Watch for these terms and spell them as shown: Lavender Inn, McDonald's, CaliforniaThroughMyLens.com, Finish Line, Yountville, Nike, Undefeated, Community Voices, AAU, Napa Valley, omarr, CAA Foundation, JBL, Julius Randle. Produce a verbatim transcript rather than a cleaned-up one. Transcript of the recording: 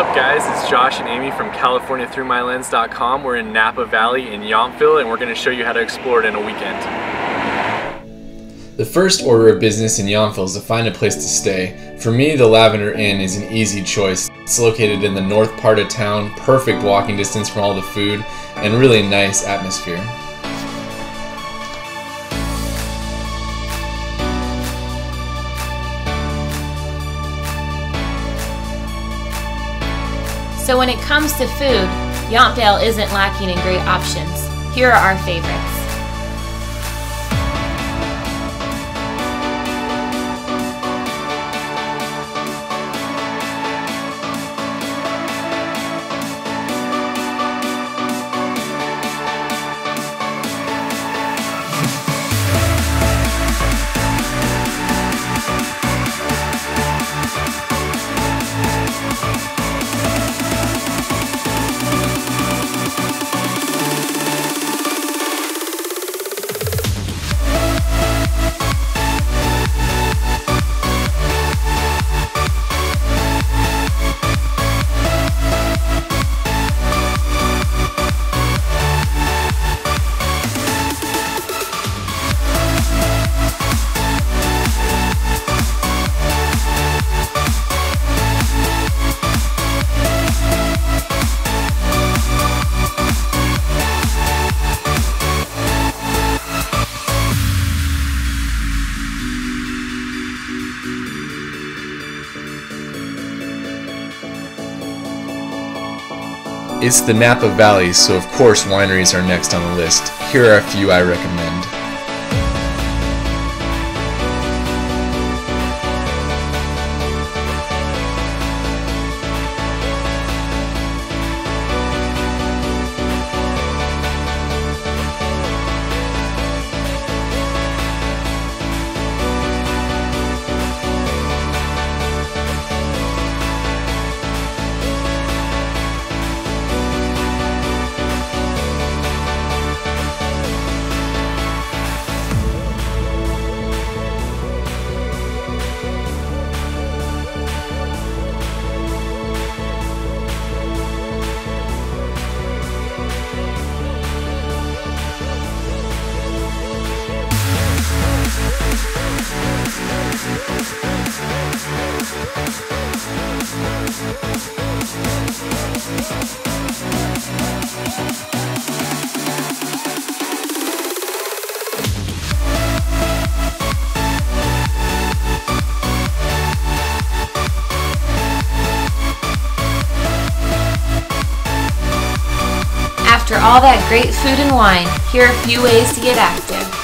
up, guys? It's Josh and Amy from California Through My Lens dot com. We're in Napa Valley in Yountville, and we're going to show you how to explore it in a weekend. The first order of business in Yountville is to find a place to stay. For me, the Lavender Inn is an easy choice. It's located in the north part of town, perfect walking distance from all the food, and really nice atmosphere. So when it comes to food, Yountville isn't lacking in great options. Here are our favorites. It's the Napa Valley, so of course wineries are next on the list. Here are a few I recommend. After all that great food and wine, here are a few ways to get active.